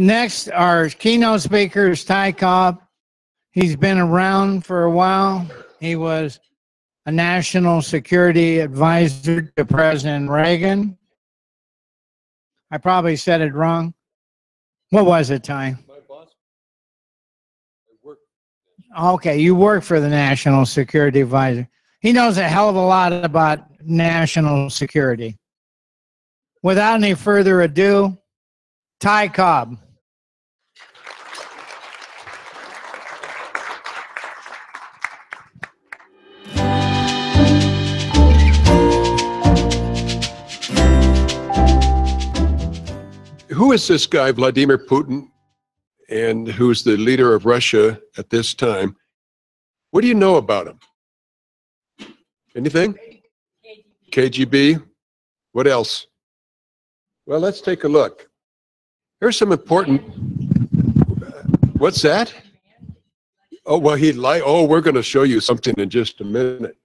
Next, our keynote speaker is Ty Cobb. He's been around for a while. He was a national security advisor to President Reagan. I probably said it wrong. What was it, Ty? My boss. I worked. Okay, you work for the national security advisor. He knows a hell of a lot about national security. Without any further ado, Ty Cobb. Who is this guy, Vladimir Putin, and who's the leader of Russia at this time? What do you know about him? Anything? KGB? What else? Well, let's take a look. Here's some important... What's that? Oh, well, he'd lie. Oh, we're going to show you something in just a minute.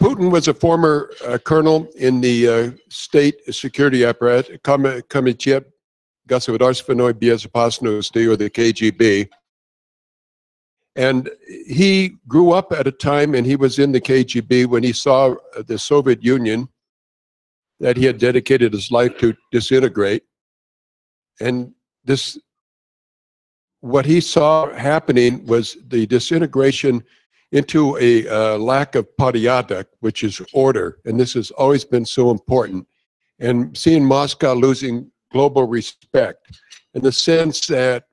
Putin was a former colonel in the state security apparatus, Komitet Государственной Безопасности, or the KGB. And he grew up at a time, and he was in the KGB when he saw the Soviet Union that he had dedicated his life to disintegrate. And this, what he saw happening was the disintegration into a lack of порядок, which is order. And this has always been so important. And seeing Moscow losing global respect in the sense that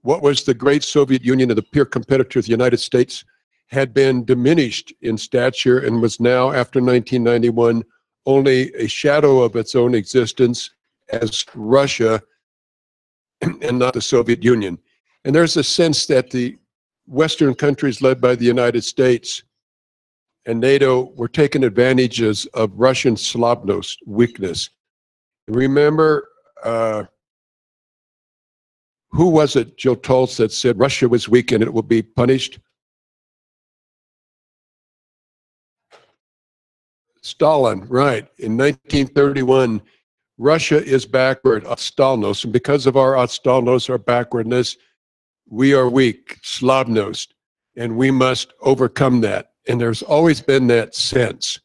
what was the great Soviet Union and the peer competitor of the United States had been diminished in stature and was now, after 1991, only a shadow of its own existence as Russia and not the Soviet Union. And there's a sense that the Western countries led by the United States and NATO were taking advantages of Russian Slavnost, weakness. Remember, who was it, Jill Tolles, that said Russia was weak and it will be punished? Stalin, right. In 1931, Russia is backward, Stalnost, and because of our Stalnost, our backwardness, we are weak, Slavnost, and we must overcome that. And there's always been that sense.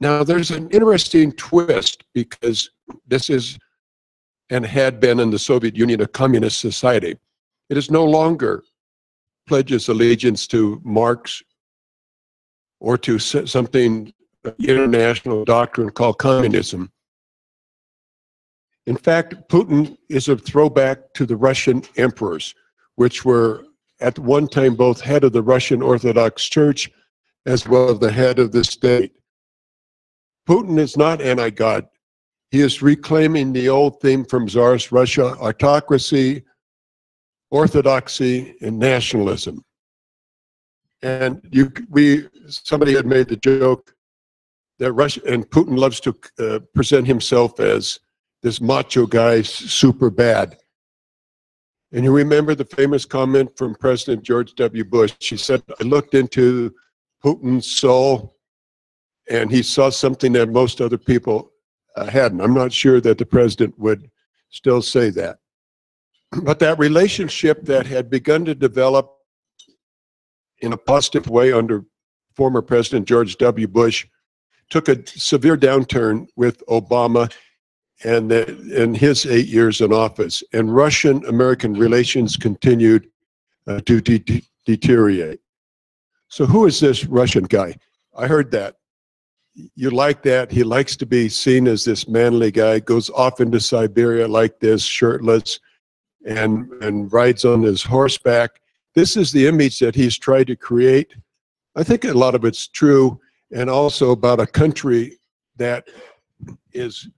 Now, there's an interesting twist, because this is and had been in the Soviet Union a communist society. It is no longer pledges allegiance to Marx or to something international doctrine called communism. In fact, Putin is a throwback to the Russian emperors, which were at one time both head of the Russian Orthodox Church as well as the head of the state. Putin is not anti-God. He is reclaiming the old theme from Tsarist Russia, autocracy, orthodoxy, and nationalism. And somebody had made the joke that Russia, and Putin loves to present himself as this macho guy, super bad. And you remember the famous comment from President George W. Bush. She said, I looked into Putin's soul, and he saw something that most other people hadn't. I'm not sure that the president would still say that. But that relationship that had begun to develop in a positive way under former President George W. Bush took a severe downturn with Obama and his 8 years in office. And Russian-American relations continued to deteriorate. So who is this Russian guy? I heard that. You like that. He likes to be seen as this manly guy, goes off into Siberia like this, shirtless, and rides on his horseback. This is the image that he's tried to create. I think a lot of it's true, and also about a country that is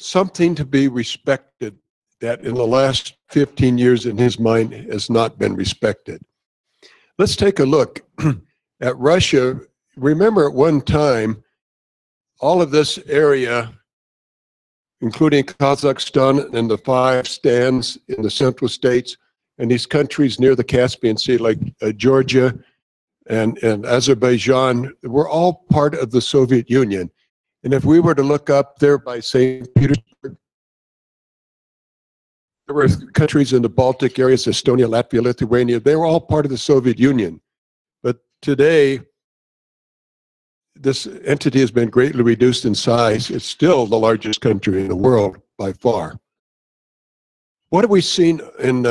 something to be respected that in the last 15 years in his mind has not been respected. Let's take a look at Russia. Remember, at one time, all of this area, including Kazakhstan and the five stands in the central states, and these countries near the Caspian Sea, like Georgia and Azerbaijan, were all part of the Soviet Union. And if we were to look up there by St. Petersburg, there were countries in the Baltic areas, Estonia, Latvia, Lithuania, they were all part of the Soviet Union. But today, this entity has been greatly reduced in size. It's still the largest country in the world by far. What have we seen in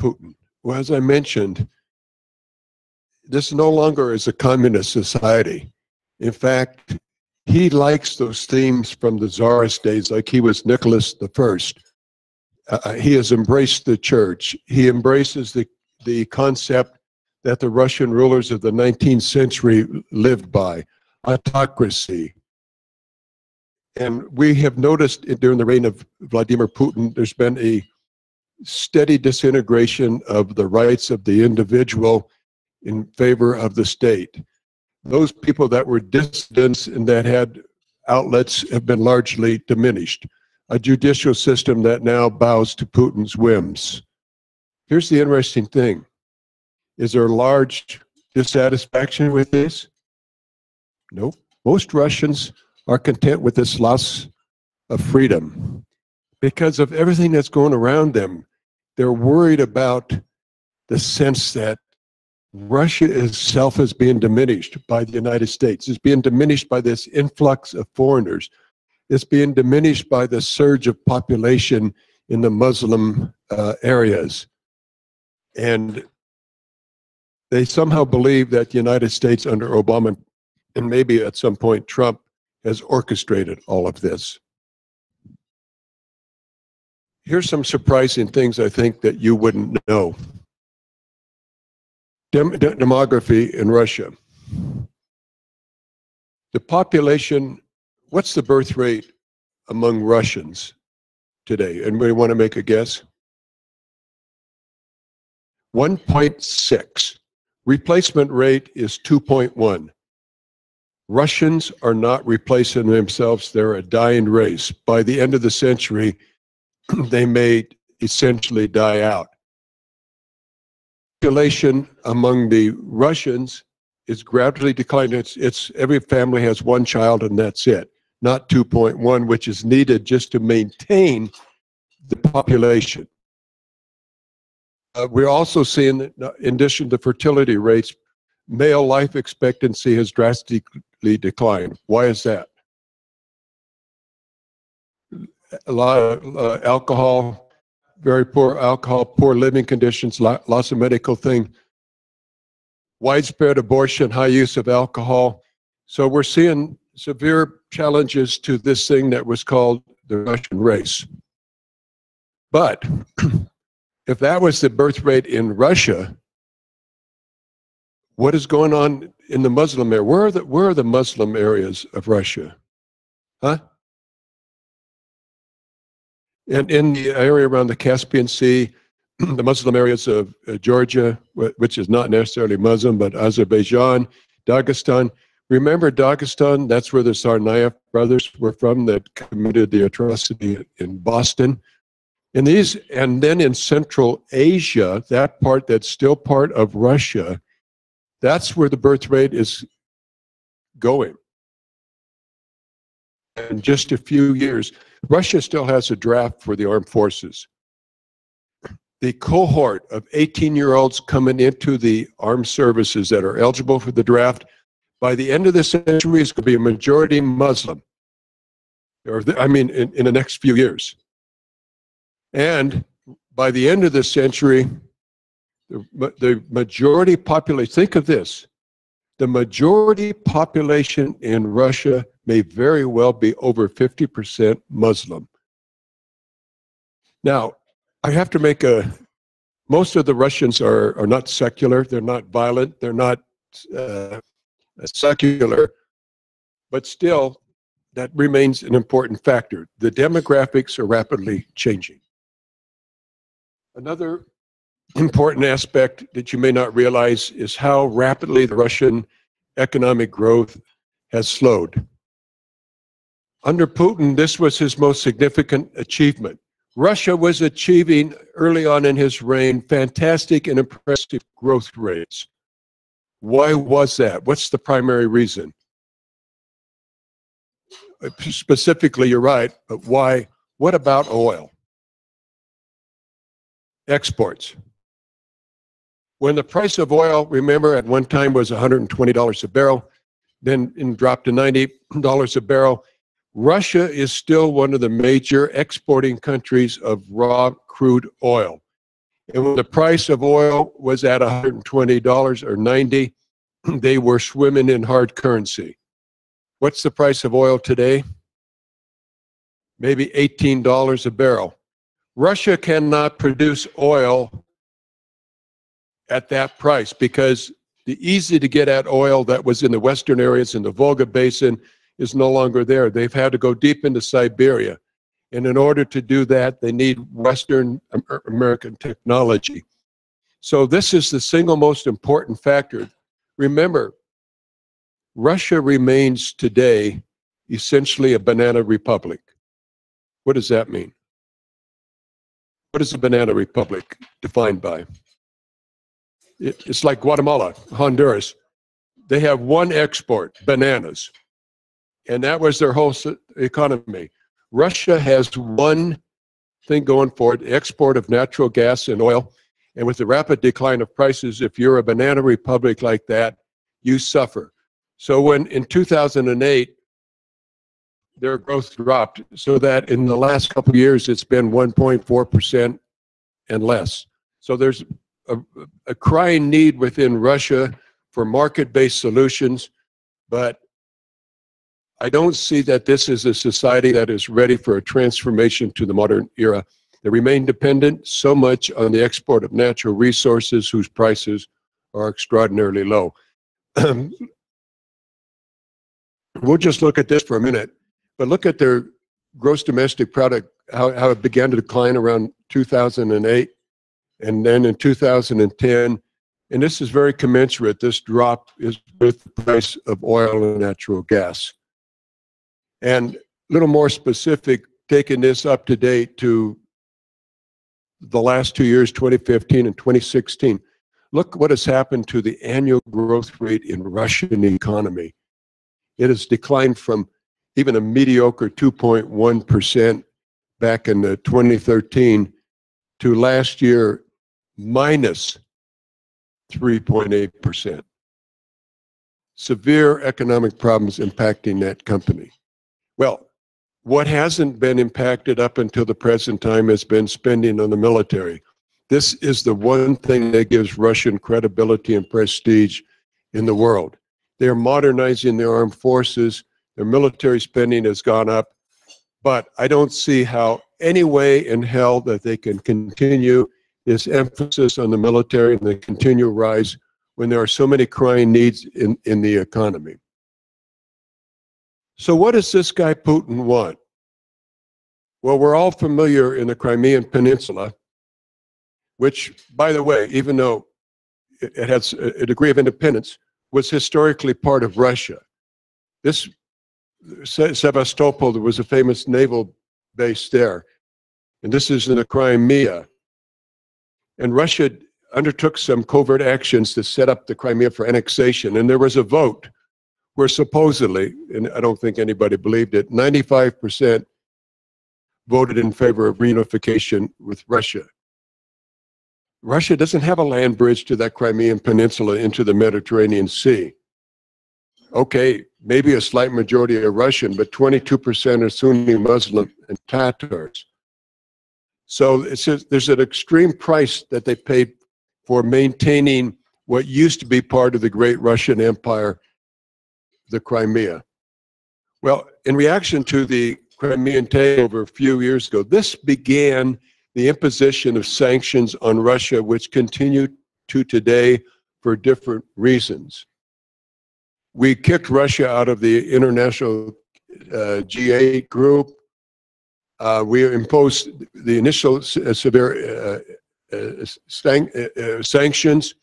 Putin? Well, as I mentioned, this no longer is a communist society. In fact, he likes those themes from the Tsarist days, like he was Nicholas I. He has embraced the church. He embraces the concept that the Russian rulers of the 19th century lived by, autocracy. And we have noticed during the reign of Vladimir Putin, there's been a steady disintegration of the rights of the individual in favor of the state. Those people that were dissidents and that had outlets have been largely diminished. A judicial system that now bows to Putin's whims. Here's the interesting thing. Is there large dissatisfaction with this? No. Most Russians are content with this loss of freedom because of everything that's going around them. They're worried about the sense that Russia itself is being diminished by the United States. It's being diminished by this influx of foreigners. It's being diminished by the surge of population in the Muslim areas. And they somehow believe that the United States under Obama, and maybe at some point Trump, has orchestrated all of this. Here's some surprising things I think that you wouldn't know. Demography in Russia. The population, what's the birth rate among Russians today? Anybody want to make a guess? 1.6. Replacement rate is 2.1. Russians are not replacing themselves. They're a dying race. By the end of the century, they may essentially die out. Population among the Russians is gradually declining. It's every family has one child and that's it, not 2.1, which is needed just to maintain the population. We're also seeing that in addition to fertility rates, male life expectancy has drastically declined. Why is that? A lot of alcohol, very poor alcohol, poor living conditions, lots of medical things, widespread abortion, high use of alcohol. So we're seeing severe challenges to this thing that was called the Russian race. But if that was the birth rate in Russia, what is going on in the Muslim area? Where are the Muslim areas of Russia? Huh? And in the area around the Caspian Sea, the Muslim areas of Georgia, which is not necessarily Muslim, but Azerbaijan, Dagestan. Remember Dagestan? That's where the Tsarnaev brothers were from that committed the atrocity in Boston. And then in Central Asia, that part that's still part of Russia, that's where the birth rate is going. In just a few years, Russia still has a draft for the armed forces. The cohort of 18-year-olds coming into the armed services that are eligible for the draft, by the end of the century, is going to be a majority Muslim. In the next few years. And by the end of this century, the majority population, think of this, the majority population in Russia may very well be over 50% Muslim. Now, I have to make most of the Russians are not secular, they're not violent, they're not secular, but still, that remains an important factor. The demographics are rapidly changing. Another important aspect that you may not realize is how rapidly the Russian economic growth has slowed. Under Putin, this was his most significant achievement. Russia was achieving early on in his reign fantastic and impressive growth rates. Why was that? What's the primary reason? specifically, you're right, but why? What about oil? Exports. When the price of oil, remember, at one time was $120 a barrel, then it dropped to $90 a barrel. Russia is still one of the major exporting countries of raw crude oil. And when the price of oil was at $120 or $90, they were swimming in hard currency. What's the price of oil today? Maybe $18 a barrel. Russia cannot produce oil at that price because the easy to get at oil that was in the Western areas in the Volga Basin is no longer there. They've had to go deep into Siberia. And in order to do that, they need Western American technology. So this is the single most important factor. Remember, Russia remains today essentially a banana republic. What does that mean? What is a banana republic defined by? It's like Guatemala, Honduras. They have one export, bananas. And that was their whole economy. Russia has one thing going for it, export of natural gas and oil. And with the rapid decline of prices, if you're a banana republic like that, you suffer. So when in 2008, their growth dropped so that in the last couple of years, it's been 1.4% and less. So there's a crying need within Russia for market-based solutions, but I don't see that this is a society that is ready for a transformation to the modern era. They remain dependent so much on the export of natural resources whose prices are extraordinarily low. We'll just look at this for a minute, but look at their gross domestic product, how it began to decline around 2008, and then in 2010, and this is very commensurate. This drop is with the price of oil and natural gas. And a little more specific, taking this up to date to the last 2 years, 2015 and 2016, look what has happened to the annual growth rate in Russian economy. It has declined from even a mediocre 2.1% back in 2013 to last year, minus 3.8%. Severe economic problems impacting that company. Well, what hasn't been impacted up until the present time has been spending on the military. This is the one thing that gives Russian credibility and prestige in the world. They're modernizing their armed forces. Their military spending has gone up. But I don't see how any way in hell that they can continue this emphasis on the military and the continual rise when there are so many crying needs in the economy. So what does this guy Putin want? Well, we're all familiar in the Crimean Peninsula, which, by the way, even though it has a degree of independence, was historically part of Russia. This Sevastopol, there was a famous naval base there, and this is in the Crimea. And Russia undertook some covert actions to set up the Crimea for annexation, and there was a vote where supposedly, and I don't think anybody believed it, 95% voted in favor of reunification with Russia. Russia doesn't have a land bridge to that Crimean Peninsula into the Mediterranean Sea. Okay, maybe a slight majority are Russian, but 22% are Sunni Muslim and Tatars. So it's just, there's an extreme price that they paid for maintaining what used to be part of the great Russian Empire, the Crimea. Well, in reaction to the Crimean takeover a few years ago, this began the imposition of sanctions on Russia, which continue to today for different reasons. We kicked Russia out of the international G8 group. We imposed the initial severe sanctions.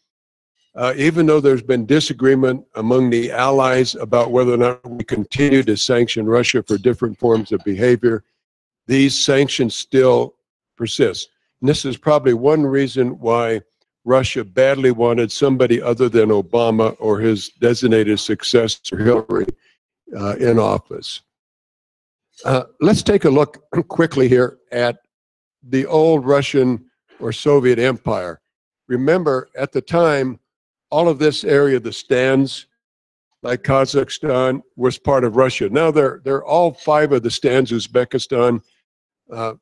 Even though there's been disagreement among the allies about whether or not we continue to sanction Russia for different forms of behavior, these sanctions still persist. And this is probably one reason why Russia badly wanted somebody other than Obama or his designated successor, Hillary, in office. Let's take a look quickly here at the old Russian or Soviet Empire. Remember, at the time, all of this area, the stands, like Kazakhstan, was part of Russia. Now they're all five of the stands, Uzbekistan and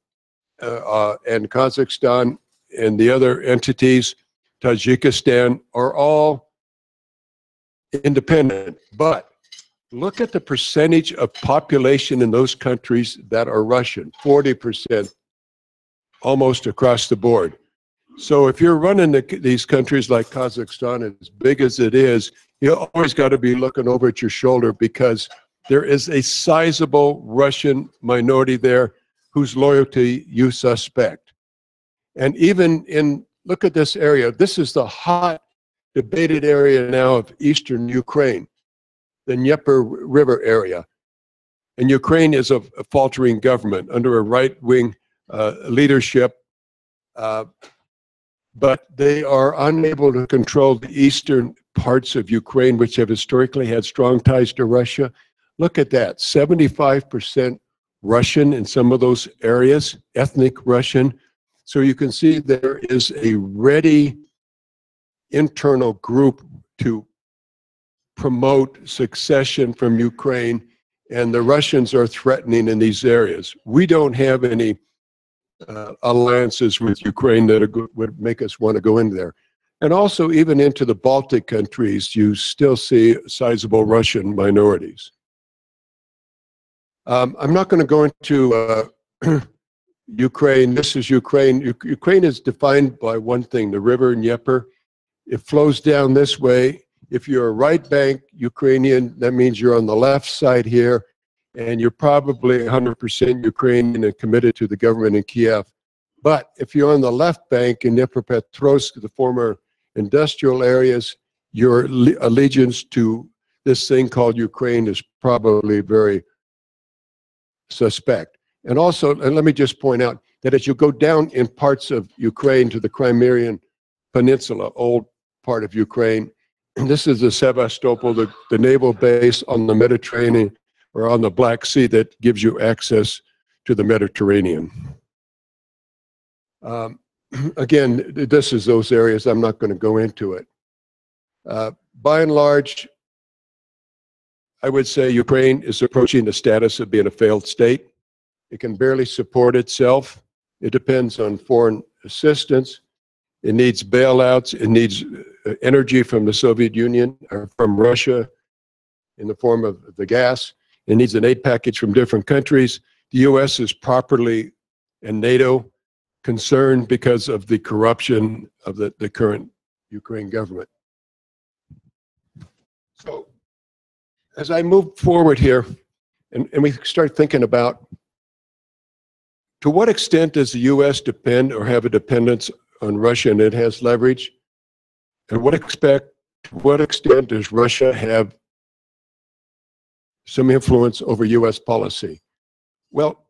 Kazakhstan and the other entities, Tajikistan, are all independent. But look at the percentage of population in those countries that are Russian, 40%, almost across the board. So if you're running these countries like Kazakhstan, as big as it is, you always got to be looking over at your shoulder, because there is a sizable Russian minority there whose loyalty you suspect. And even in, look at this area. This is the hot debated area now of eastern Ukraine, the Dnieper River area. And Ukraine is a faltering government under a right-wing leadership, but they are unable to control the eastern parts of Ukraine, which have historically had strong ties to Russia. Look at that, 75% Russian in some of those areas, ethnic Russian. So you can see there is a ready internal group to promote succession from Ukraine, and the Russians are threatening in these areas. We don't have any alliances with Ukraine that would make us want to go in there. And also, even into the Baltic countries, you still see sizable Russian minorities. I'm not going to go into Ukraine. This is Ukraine. Ukraine is defined by one thing, the river Dnieper. It flows down this way. If you're a right bank Ukrainian, that means you're on the left side here, and you're probably 100% Ukrainian and committed to the government in Kiev. But if you're on the left bank in Dnipropetrovsk, the former industrial areas, your allegiance to this thing called Ukraine is probably very suspect. And also, and let me just point out that as you go down in parts of Ukraine to the Crimean Peninsula, old part of Ukraine, this is the Sevastopol, the naval base on the Mediterranean, or on the Black Sea, that gives you access to the Mediterranean. Again, this is those areas. I'm not going to go into it. By and large, I would say Ukraine is approaching the status of being a failed state. It can barely support itself. It depends on foreign assistance. It needs bailouts. It needs energy from the Soviet Union, or from Russia in the form of the gas. It needs an aid package from different countries. The U.S. is properly, and NATO, concerned because of the corruption of the current Ukraine government. So as I move forward here, and we start thinking about to what extent does the U.S. depend or have a dependence on Russia, and it has leverage? And to what extent does Russia have some influence over U.S. policy? Well,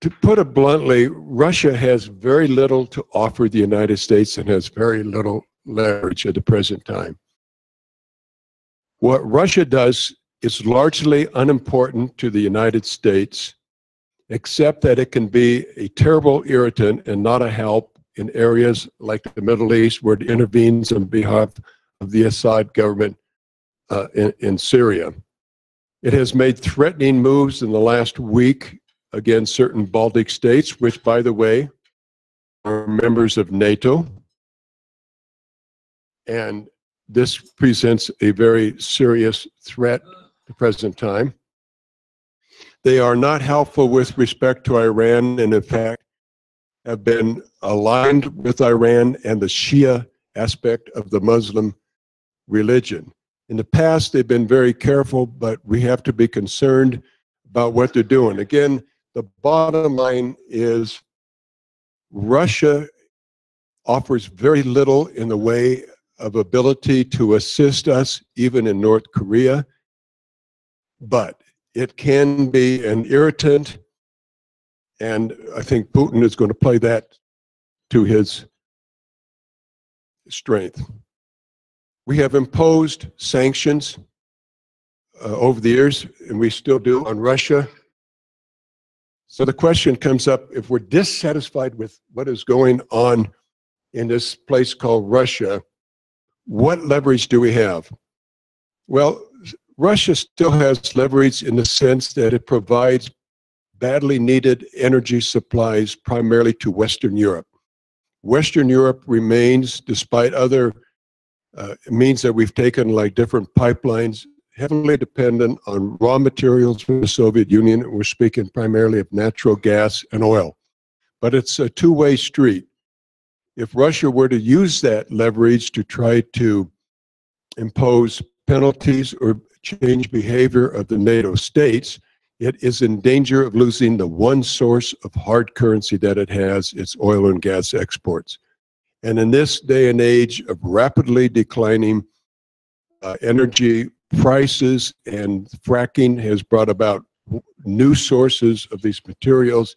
to put it bluntly, Russia has very little to offer the United States and has very little leverage at the present time. What Russia does is largely unimportant to the United States, except that it can be a terrible irritant and not a help in areas like the Middle East, where it intervenes on behalf of the Assad government in Syria. It has made threatening moves in the last week against certain Baltic states, which, by the way, are members of NATO. And this presents a very serious threat at the present time. They are not helpful with respect to Iran, and in fact have been aligned with Iran and the Shia aspect of the Muslim religion. In the past, they've been very careful, but we have to be concerned about what they're doing. Again, the bottom line is Russia offers very little in the way of ability to assist us, even in North Korea, but it can be an irritant, and I think Putin is going to play that to his strength. We have imposed sanctions over the years, and we still do, on Russia. So the question comes up, if we're dissatisfied with what is going on in this place called Russia, what leverage do we have? Well, Russia still has leverage in the sense that it provides badly needed energy supplies primarily to Western Europe. Western Europe remains, despite other means that we've taken, like different pipelines, heavily dependent on raw materials from the Soviet Union. We're speaking primarily of natural gas and oil. But it's a two-way street. If Russia were to use that leverage to try to impose penalties or change behavior of the NATO states, it is in danger of losing the one source of hard currency that it has, its oil and gas exports. And in this day and age of rapidly declining energy prices, and fracking has brought about new sources of these materials,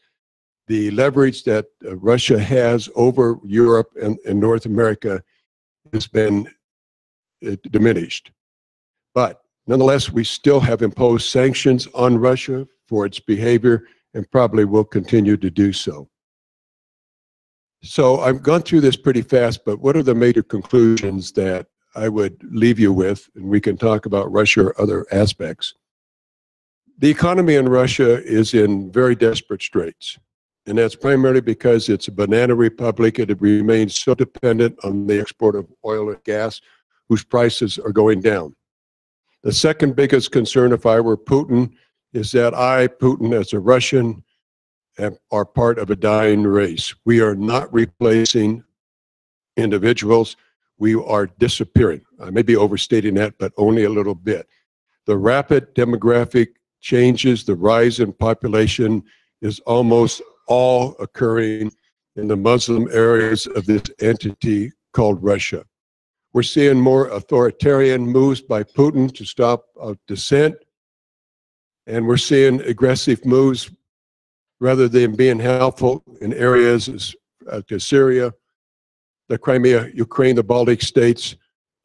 the leverage that Russia has over Europe and North America has been diminished. But nonetheless, we still have imposed sanctions on Russia for its behavior and probably will continue to do so. So I've gone through this pretty fast, but what are the major conclusions that I would leave you with? And we can talk about Russia or other aspects. The economy in Russia is in very desperate straits. And that's primarily because it's a banana republic. It remains so dependent on the export of oil and gas, whose prices are going down. The second biggest concern, if I were Putin, is that I, Putin, as a Russian, are part of a dying race. We are not replacing individuals. We are disappearing. I may be overstating that, but only a little bit. The rapid demographic changes, the rise in population, is almost all occurring in the Muslim areas of this entity called Russia. We're seeing more authoritarian moves by Putin to stop dissent. And we're seeing aggressive moves rather than being helpful in areas to Syria, the Crimea, Ukraine, the Baltic states,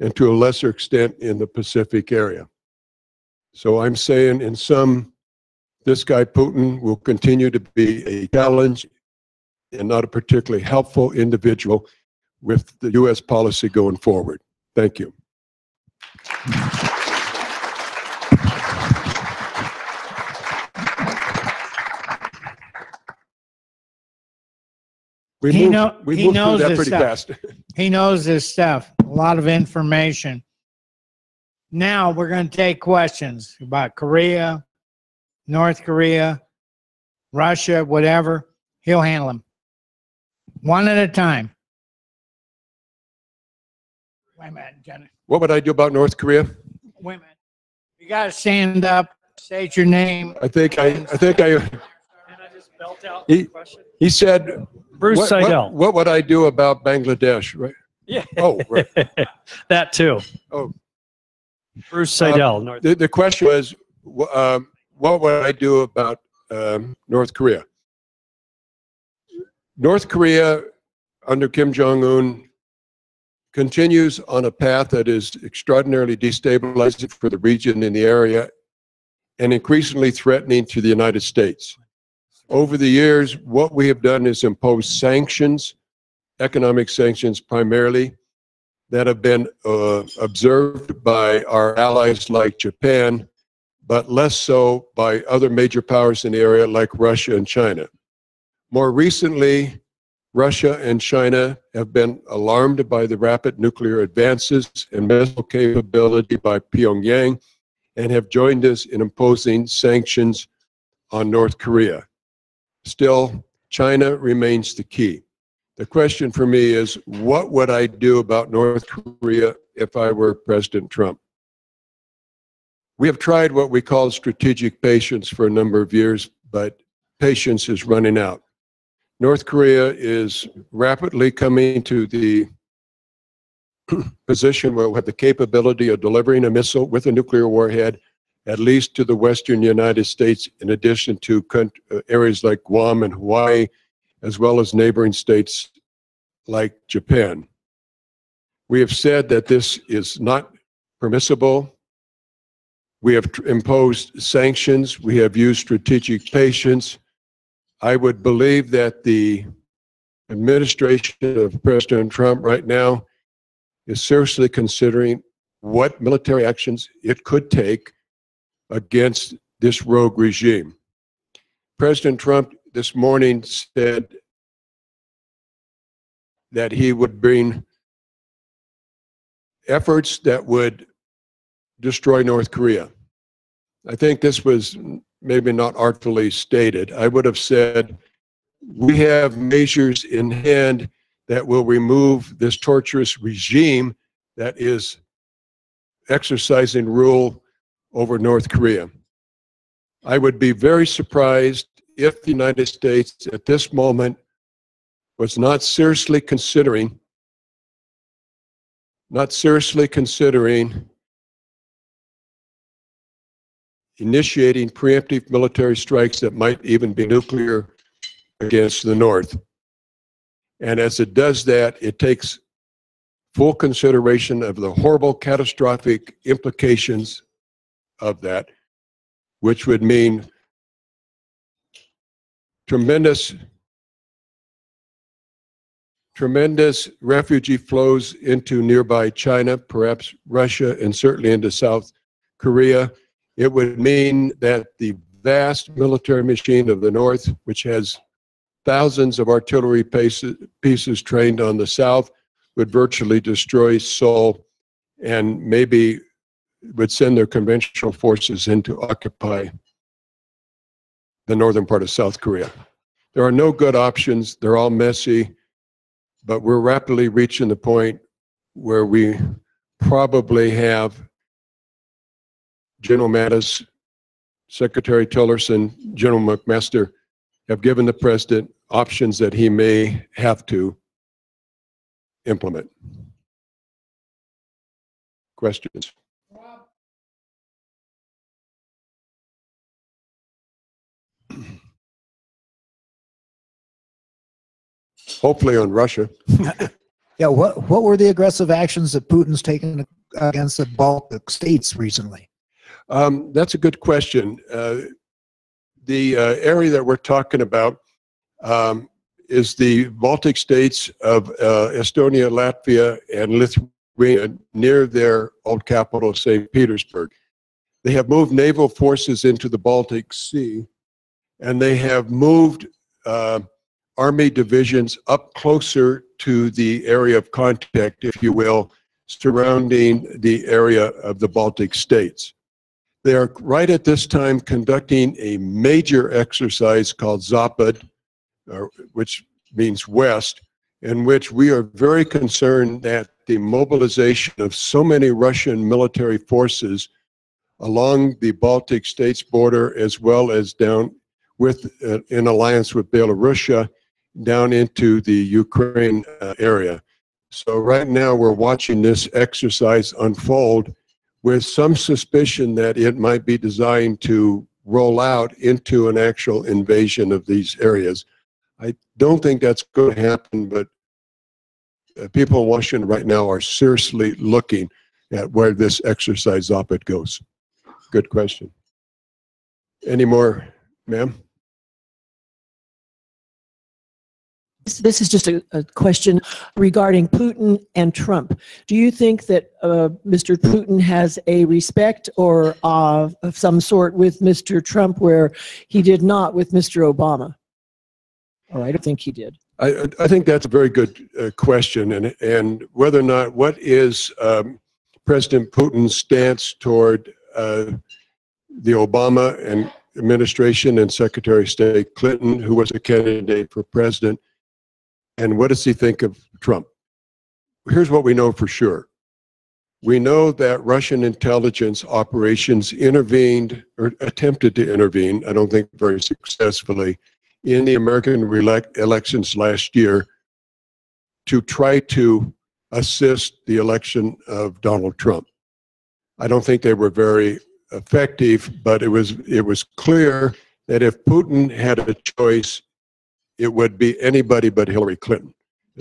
and to a lesser extent in the Pacific area. So I'm saying, in sum, this guy Putin will continue to be a challenge and not a particularly helpful individual with the U.S. policy going forward. Thank you. We moved that pretty fast. He knows this stuff, a lot of information. Now we're going to take questions about Korea, North Korea, Russia, whatever. He'll handle them one at a time. Wait a minute, Dennis. What would I do about North Korea? Wait a minute. You got to stand up, state your name. Can I just belt out the question? He said, Bruce Seidel. What would I do about Bangladesh, right? Yeah. Oh, right. That too. Oh. Bruce Seidel. The question was, what would I do about North Korea? North Korea, under Kim Jong-un, continues on a path that is extraordinarily destabilizing for the region and the area, and increasingly threatening to the United States. Over the years, what we have done is impose sanctions, economic sanctions primarily, that have been observed by our allies like Japan, but less so by other major powers in the area like Russia and China. More recently, Russia and China have been alarmed by the rapid nuclear advances and missile capability by Pyongyang, and have joined us in imposing sanctions on North Korea. Still, China remains the key. The question for me is, what would I do about North Korea if I were President Trump? We have tried what we call strategic patience for a number of years, but patience is running out. North Korea is rapidly coming to the position where we have the capability of delivering a missile with a nuclear warhead, at least to the western United States, in addition to areas like Guam and Hawaii, as well as neighboring states like Japan. We have said that this is not permissible. We have imposed sanctions. We have used strategic patience. I would believe that the administration of President Trump right now is seriously considering what military actions it could take against this rogue regime. President Trump this morning said that he would bring efforts that would destroy North Korea. I think this was maybe not artfully stated. I would have said, we have measures in hand that will remove this torturous regime that is exercising rule over North Korea. I would be very surprised if the United States at this moment was not seriously considering initiating preemptive military strikes that might even be nuclear against the North. And as it does that, it takes full consideration of the horrible, catastrophic implications of that, which would mean tremendous refugee flows into nearby China, perhaps Russia, and certainly into South Korea. It would mean that the vast military machine of the North, which has thousands of artillery pieces trained on the South, would virtually destroy Seoul and maybe would send their conventional forces in to occupy the northern part of South Korea. There are no good options. They're all messy, but we're rapidly reaching the point where we probably have General Mattis, Secretary Tillerson, General McMaster have given the president options that he may have to implement. Questions? Hopefully on Russia. Yeah, what were the aggressive actions that Putin's taken against the Baltic states recently? That's a good question. The area that we're talking about is the Baltic states of Estonia, Latvia, and Lithuania near their old capital, St. Petersburg. They have moved naval forces into the Baltic Sea, and they have moved army divisions up closer to the area of contact, if you will, surrounding the area of the Baltic states. They are right at this time conducting a major exercise called Zapad, which means West, in which we are very concerned that the mobilization of so many Russian military forces along the Baltic states border, as well as down with in alliance with Belarus, down into the Ukraine area. So right now we're watching this exercise unfold with some suspicion that it might be designed to roll out into an actual invasion of these areas. I don't think that's going to happen, but people in Washington right now are seriously looking at where this exercise op-ed goes. Good question. Any more, ma'am? This is just a question regarding Putin and Trump. Do you think that Mr. Putin has a respect or of some sort with Mr. Trump where he did not with Mr. Obama? Or I don't think he did. I think that's a very good question, and whether or not what is President Putin's stance toward the Obama and administration and Secretary of State Clinton, who was a candidate for president, and what does he think of Trump? Here's what we know for sure. We know that Russian intelligence operations intervened or attempted to intervene, I don't think very successfully, in the American elections last year to try to assist the election of Donald Trump. I don't think they were very effective, but it was clear that if Putin had a choice, it would be anybody but Hillary Clinton.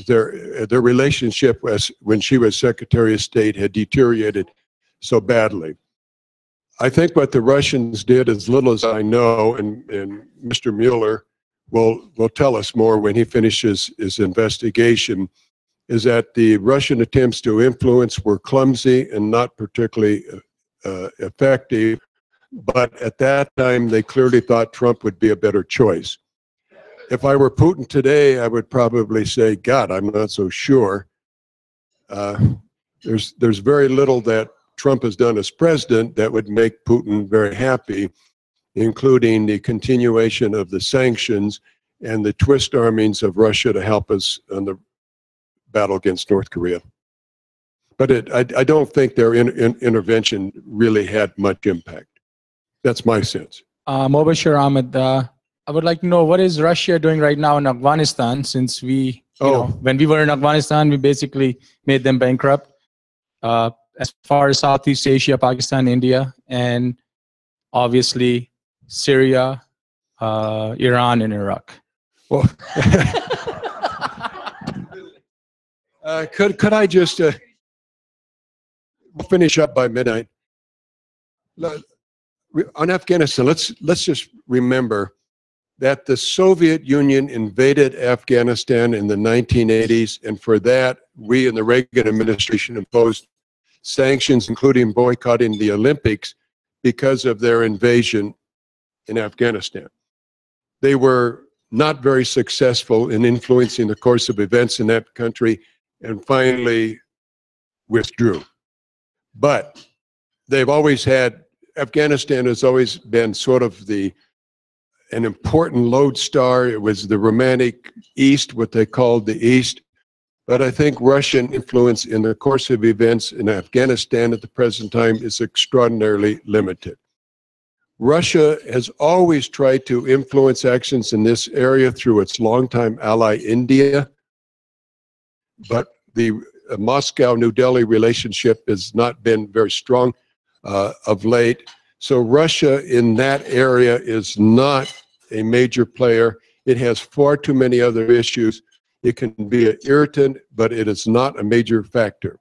Their relationship was, when she was Secretary of State, had deteriorated so badly. I think what the Russians did, as little as I know, and Mr. Mueller will tell us more when he finishes his investigation, is that the Russian attempts to influence were clumsy and not particularly effective. But at that time, they clearly thought Trump would be a better choice. If I were Putin today, I would probably say, God, I'm not so sure. There's very little that Trump has done as president that would make Putin very happy, including the continuation of the sanctions and the twist armings of Russia to help us on the battle against North Korea. But I don't think their intervention really had much impact. That's my sense. Mobashir Ahmed, I would like to know, what is Russia doing right now in Afghanistan, since we, you know, when we were in Afghanistan, we basically made them bankrupt as far as Southeast Asia, Pakistan, India, and obviously Syria, Iran, and Iraq. Well, could I just finish up by midnight? On Afghanistan, let's just remember that the Soviet Union invaded Afghanistan in the 1980s, and for that, we in the Reagan administration imposed sanctions, including boycotting the Olympics, because of their invasion in Afghanistan. They were not very successful in influencing the course of events in that country, and finally withdrew. But they've always had, Afghanistan has always been sort of an important lodestar. It was the romantic East, what they called the East. But I think Russian influence in the course of events in Afghanistan at the present time is extraordinarily limited. Russia has always tried to influence actions in this area through its longtime ally, India. But the Moscow-New Delhi relationship has not been very strong of late. So Russia in that area is not a major player. It has far too many other issues. It can be an irritant, but it is not a major factor.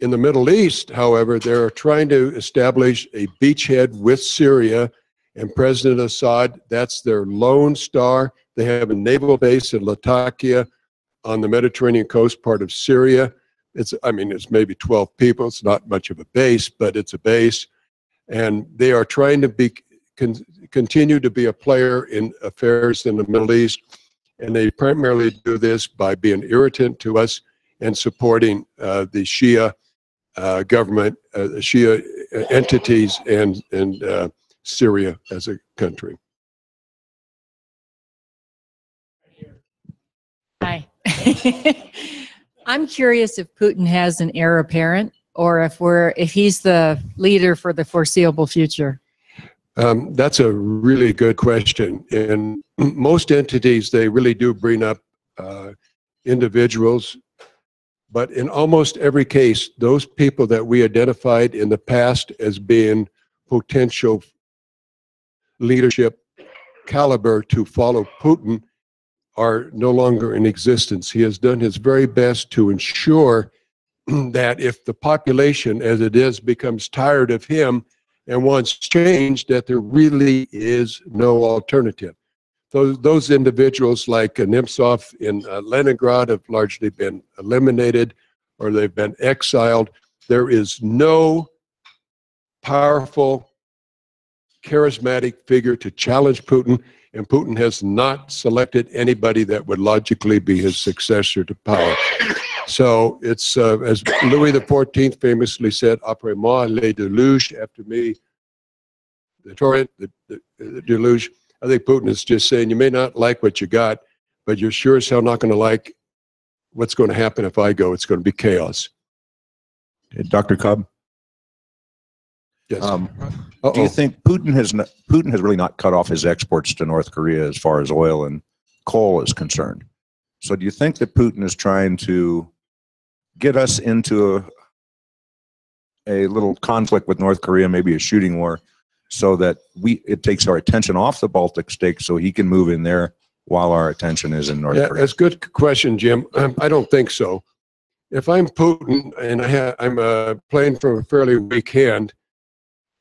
In the Middle East, however, they are trying to establish a beachhead with Syria and President Assad. That's their lone star. They have a naval base in Latakia on the Mediterranean coast part of Syria. It's maybe 12 people. It's not much of a base, but it's a base. And they are trying to continue to be a player in affairs in the Middle East. And they primarily do this by being irritant to us and supporting the Shia government, Shia entities, and Syria as a country. Hi. I'm curious if Putin has an heir apparent, or if he's the leader for the foreseeable future. That's a really good question. And most entities, they really do bring up individuals. But in almost every case, those people that we identified in the past as being potential leadership caliber to follow Putin are no longer in existence. He has done his very best to ensure that if the population as it is becomes tired of him and wants change, that there really is no alternative. Those individuals like Nemtsov in Leningrad have largely been eliminated, or they've been exiled. There is no powerful, charismatic figure to challenge Putin, and Putin has not selected anybody that would logically be his successor to power. So it's, as Louis XIV famously said, "Après moi, le deluge," after me, the torrent, the deluge. I think Putin is just saying, you may not like what you got, but you're sure as hell not going to like what's going to happen if I go. It's going to be chaos. And Dr. Cobb? Yes. Do you think Putin has really not cut off his exports to North Korea as far as oil and coal is concerned? So do you think that Putin is trying to get us into a little conflict with North Korea, maybe a shooting war, so that it takes our attention off the Baltic states so he can move in there while our attention is in North Korea? That's a good question, Jim. I don't think so. If I'm Putin and I'm playing from a fairly weak hand,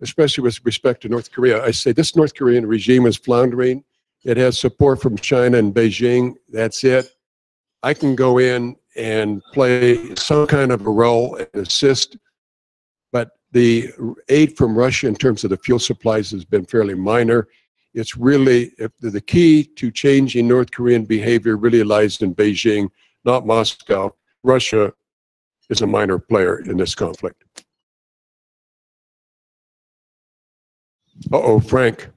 especially with respect to North Korea, I say this North Korean regime is floundering. It has support from China and Beijing. That's it. I can go in and play some kind of a role and assist, but the aid from Russia in terms of the fuel supplies has been fairly minor. It's really, the key to changing North Korean behavior really lies in Beijing, not Moscow. Russia is a minor player in this conflict. Uh-oh, Frank.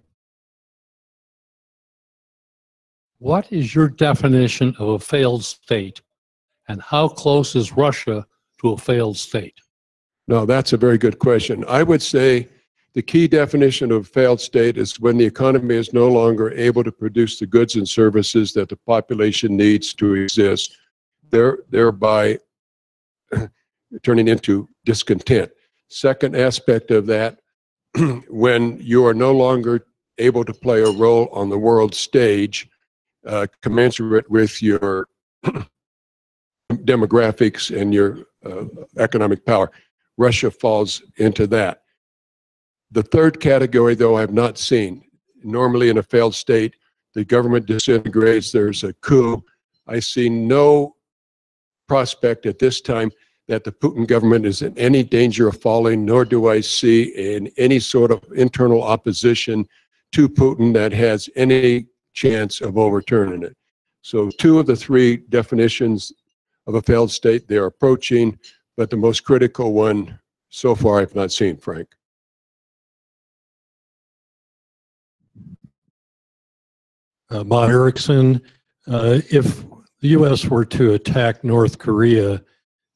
What is your definition of a failed state, and how close is Russia to a failed state? No, that's a very good question. I would say the key definition of a failed state is when the economy is no longer able to produce the goods and services that the population needs to exist, thereby turning into discontent. Second aspect of that, when you are no longer able to play a role on the world stage, commensurate with your demographics and your economic power. Russia falls into that. The third category, though, I've not seen. Normally in a failed state, the government disintegrates, there's a coup. I see no prospect at this time that the Putin government is in any danger of falling, nor do I see in any sort of internal opposition to Putin that has any chance of overturning it. So two of the three definitions of a failed state they're approaching, but the most critical one so far I've not seen, Frank. Bob Erickson, if the U.S. were to attack North Korea,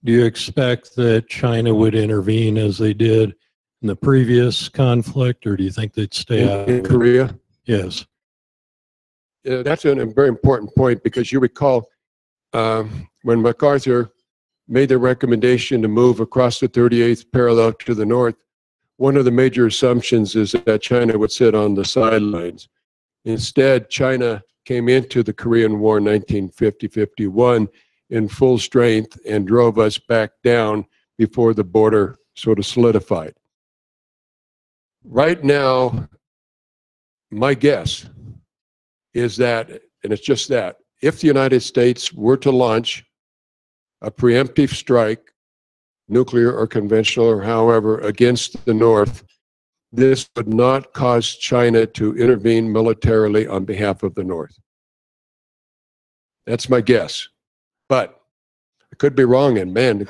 do you expect that China would intervene as they did in the previous conflict, or do you think they'd stay out? In Korea? Yes. Yeah, that's a very important point, because you recall when MacArthur made the recommendation to move across the 38th parallel to the north, one of the major assumptions is that China would sit on the sidelines. Instead, China came into the Korean War in 1950-51 in full strength and drove us back down before the border sort of solidified. Right now, my guess is that, and it's just that, if the United States were to launch a preemptive strike, nuclear or conventional or however, against the North, this would not cause China to intervene militarily on behalf of the North. That's my guess. But I could be wrong, and man,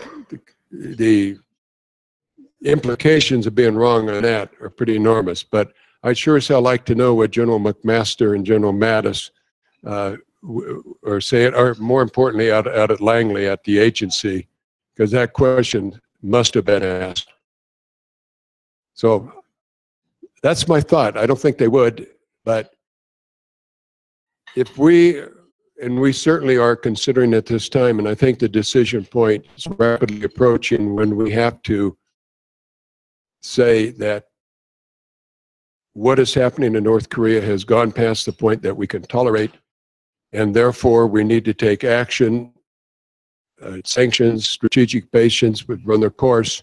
the implications of being wrong on that are pretty enormous. But I'd sure as hell like to know what General McMaster and General Mattis are saying, or more importantly, out at Langley at the agency, because that question must have been asked. So that's my thought. I don't think they would, but if we, and we certainly are considering at this time, and I think the decision point is rapidly approaching when we have to say that what is happening in North Korea has gone past the point that we can tolerate, and therefore we need to take action, sanctions, strategic patience would run their course.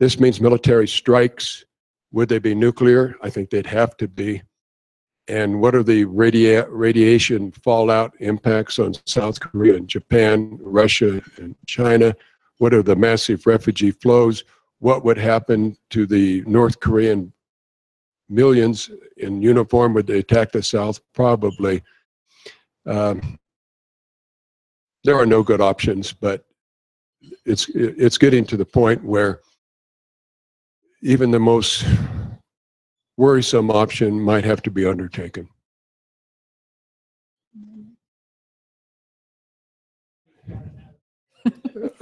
This means military strikes. Would they be nuclear? I think they'd have to be. And what are the radiation fallout impacts on South Korea and Japan, Russia and China? What are the massive refugee flows? What would happen to the North Korean millions in uniform? Would they attack the South? Probably. There are no good options, but it's getting to the point where even the most worrisome option might have to be undertaken.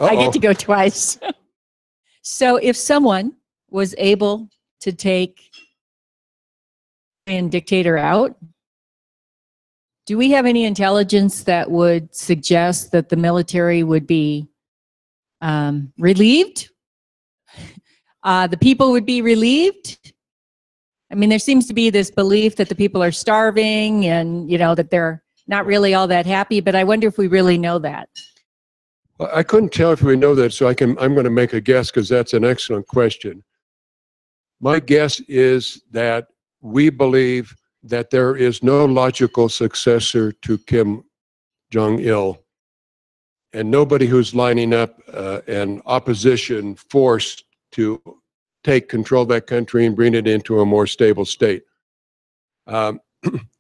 I get to go twice. So if someone was able to take a dictator out, do we have any intelligence that would suggest that the military would be relieved? The people would be relieved? I mean, there seems to be this belief that the people are starving and, you know, that they're not really all that happy, but I wonder if we really know that. Well, I couldn't tell if we know that, so I'm going to make a guess, because that's an excellent question. My guess is that we believe that there is no logical successor to Kim Jong-il, and nobody who's lining up an opposition force to take control of that country and bring it into a more stable state.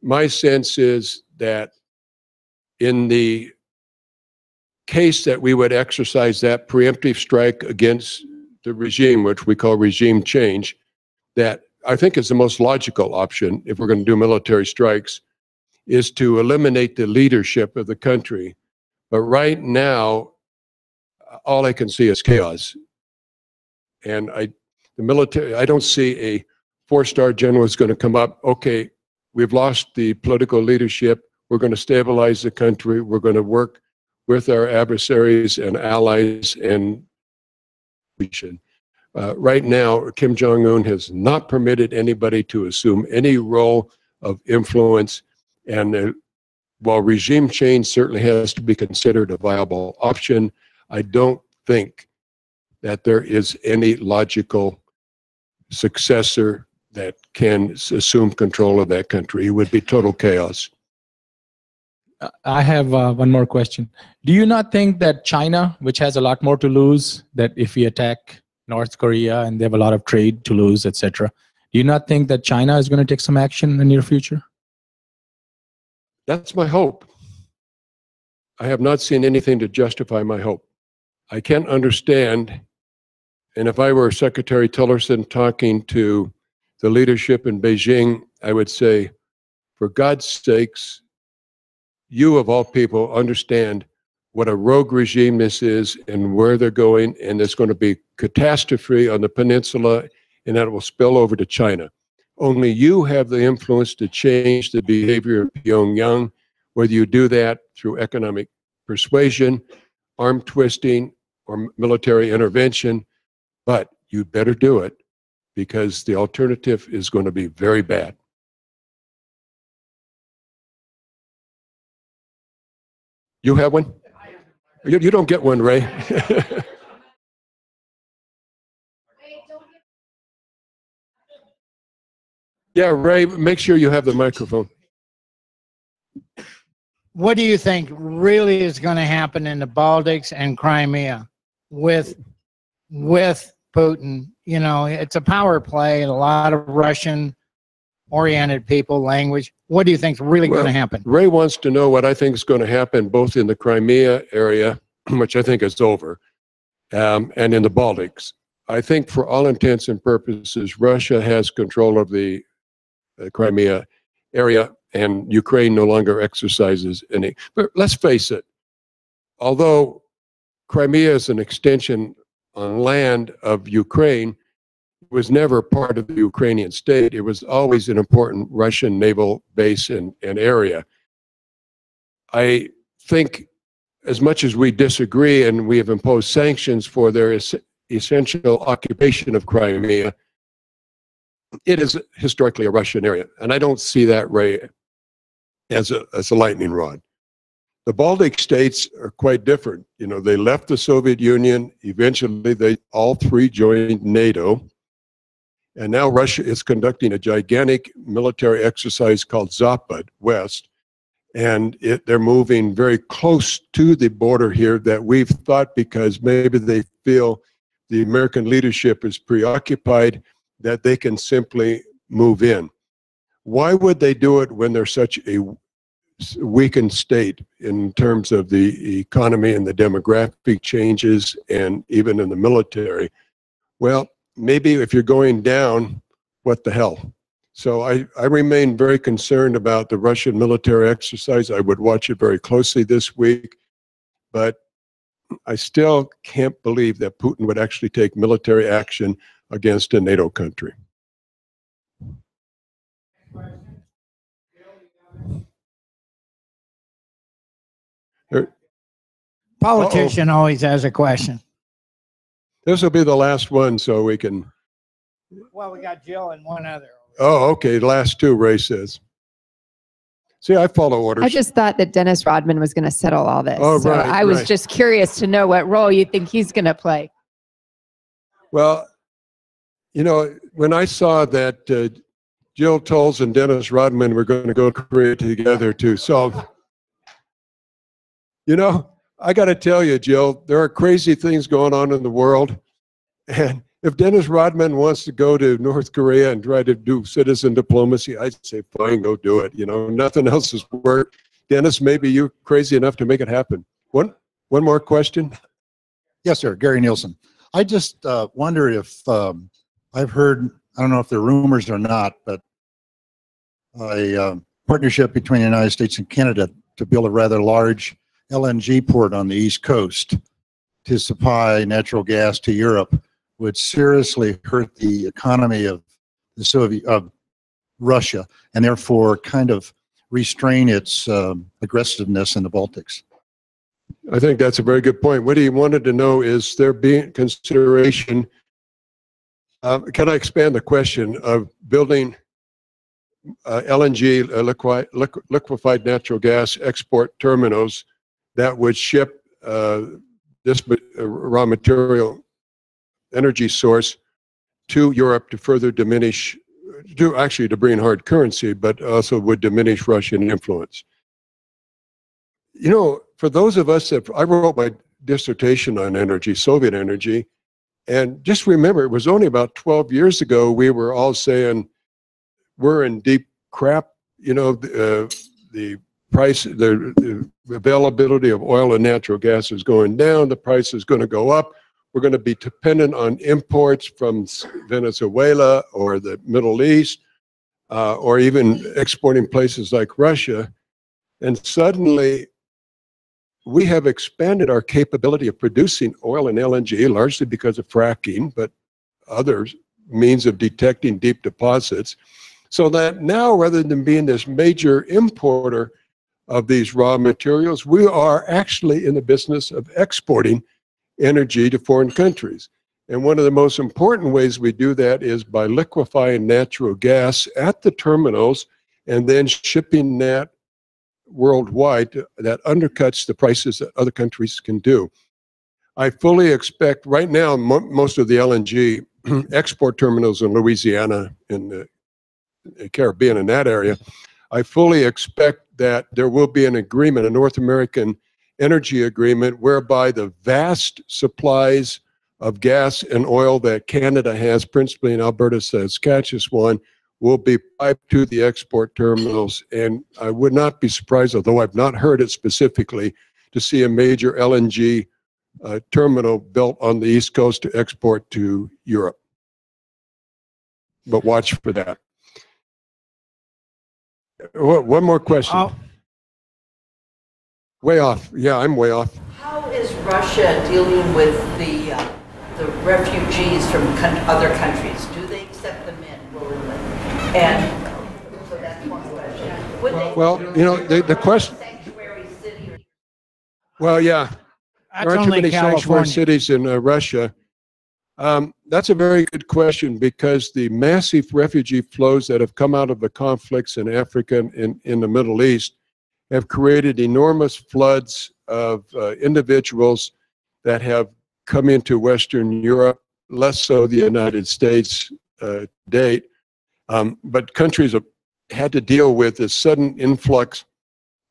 My sense is that in the case that we would exercise that preemptive strike against the regime, which we call regime change, that I think is the most logical option if we're going to do military strikes, is to eliminate the leadership of the country. But right now, all I can see is chaos. And the military, I don't see a four-star general is going to come up, okay, we've lost the political leadership, we're going to stabilize the country, we're going to work with our adversaries and allies, and we should. Right now, Kim Jong-un has not permitted anybody to assume any role of influence, and while regime change certainly has to be considered a viable option, I don't think that there is any logical successor that can assume control of that country. It would be total chaos. I have one more question. Do you not think that China, which has a lot more to lose, that if we attack North Korea and they have a lot of trade to lose, etc., do you not think that China is going to take some action in the near future? That's my hope. I have not seen anything to justify my hope. I can't understand, and if I were Secretary Tillerson talking to the leadership in Beijing, I would say, for God's sakes, you of all people understand what a rogue regime this is and where they're going, and there's going to be catastrophe on the peninsula, and that will spill over to China. Only you have the influence to change the behavior of Pyongyang, whether you do that through economic persuasion, arm twisting, or military intervention, but you better do it, because the alternative is going to be very bad. You have one? You don't get one, Ray. Yeah, Ray, make sure you have the microphone. What do you think really is going to happen in the Baltics and Crimea with Putin? You know, it's a power play and a lot of Russian-oriented people, language. What do you think is really going to happen? Ray wants to know what I think is going to happen both in the Crimea area, which I think is over, and in the Baltics. I think for all intents and purposes, Russia has control of the Crimea area, and Ukraine no longer exercises any. But let's face it, although Crimea is an extension on land of Ukraine, it was never part of the Ukrainian state. It was always an important Russian naval base and area. I think as much as we disagree and we have imposed sanctions for their essential occupation of Crimea, it is historically a Russian area. And I don't see that, Ray, as a lightning rod. The Baltic states are quite different. You know, they left the Soviet Union. Eventually, they all three joined NATO. And now Russia is conducting a gigantic military exercise called Zapad, West. And they're moving very close to the border here that we've thought, because maybe they feel the American leadership is preoccupied, that they can simply move in. Why would they do it when they're such a weakened state in terms of the economy and the demographic changes and even in the military? Well, maybe if you're going down, what the hell? So I remain very concerned about the Russian military exercise. I would watch it very closely this week, but I still can't believe that Putin would actually take military action against a NATO country. Politician always has a question. This will be the last one, so we can. Well, we got Jill and one other. Oh, okay. Last two, Ray says. See, I follow orders. I just thought that Dennis Rodman was going to settle all this. Oh, so right, I was just curious to know what role you think he's going to play. Well, you know, when I saw that Jill Tolles and Dennis Rodman were going to go to Korea together to solve. You know, I got to tell you, Jill, there are crazy things going on in the world. And if Dennis Rodman wants to go to North Korea and try to do citizen diplomacy, I'd say, fine, go do it. You know, nothing else has worked. Dennis, maybe you're crazy enough to make it happen. One more question. Yes, sir. Gary Nielsen. I just wonder if I've heard, I don't know if they're rumors or not, but a partnership between the United States and Canada to build a rather large LNG port on the East Coast to supply natural gas to Europe would seriously hurt the economy of the Russia, and therefore kind of restrain its aggressiveness in the Baltics. I think that's a very good point. What he wanted to know is there being consideration. Can I expand the question of building LNG, liquefied natural gas export terminals that would ship this raw material energy source to Europe to further diminish, to bring hard currency, but also would diminish Russian influence. You know, for those of us that, I wrote my dissertation on energy, Soviet energy, and just remember, it was only about 12 years ago we were all saying we're in deep crap. You know, the price, the availability of oil and natural gas is going down, the price is going to go up. We're going to be dependent on imports from Venezuela or the Middle East, or even exporting places like Russia. And suddenly, we have expanded our capability of producing oil and LNG, largely because of fracking, but other means of detecting deep deposits. So that now, rather than being this major importer of these raw materials, we are actually in the business of exporting energy to foreign countries. And one of the most important ways we do that is by liquefying natural gas at the terminals and then shipping that worldwide. That undercuts the prices that other countries can do. I fully expect, right now, most of the LNG export terminals in Louisiana, in the Caribbean, in that area, I fully expect that there will be an agreement, a North American energy agreement, whereby the vast supplies of gas and oil that Canada has, principally in Alberta, Saskatchewan, will be piped to the export terminals. And I would not be surprised, although I've not heard it specifically, to see a major LNG terminal built on the East Coast to export to Europe. But watch for that. One more question. Way off. Yeah, I'm way off. How is Russia dealing with the refugees from other countries? Do they accept them in? And so that's one question. Well, you know, the question. Sanctuary city or... Well, yeah, there aren't too many sanctuary cities in Russia. That's a very good question, because the massive refugee flows that have come out of the conflicts in Africa and in the Middle East have created enormous floods of individuals that have come into Western Europe, less so the United States to date. But countries have had to deal with this sudden influx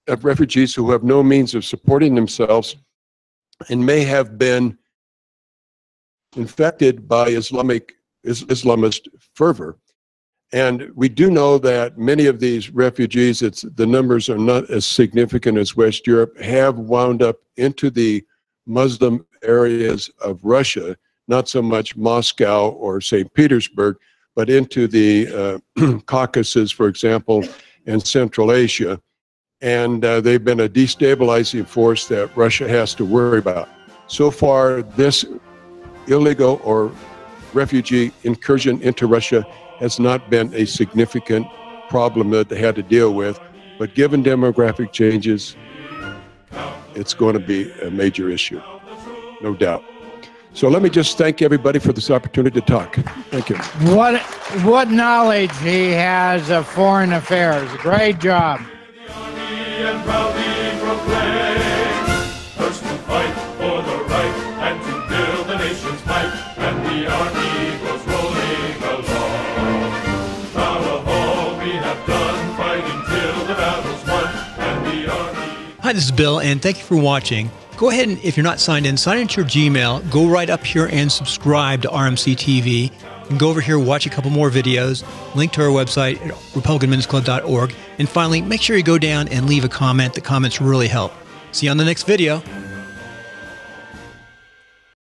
of refugees who have no means of supporting themselves and may have been infected by Islamist fervor. And we do know that many of these refugees, the numbers are not as significant as West Europe, have wound up into the Muslim areas of Russia, not so much Moscow or St. Petersburg, but into the Caucasus, for example, and Central Asia. And they've been a destabilizing force that Russia has to worry about. So far, this illegal or refugee incursion into Russia has not been a significant problem that they had to deal with, but given demographic changes, it's going to be a major issue, no doubt. So let me just thank everybody for this opportunity to talk. Thank you. What knowledge he has of foreign affairs. Great job. And the army goes rolling along. Hi, this is Bill, and thank you for watching. Go ahead and, if you're not signed in, sign into your Gmail. Go right up here and subscribe to RMC TV. You can go over here, watch a couple more videos, link to our website at republicanmen'sclub.org. And finally, make sure you go down and leave a comment. The comments really help. See you on the next video.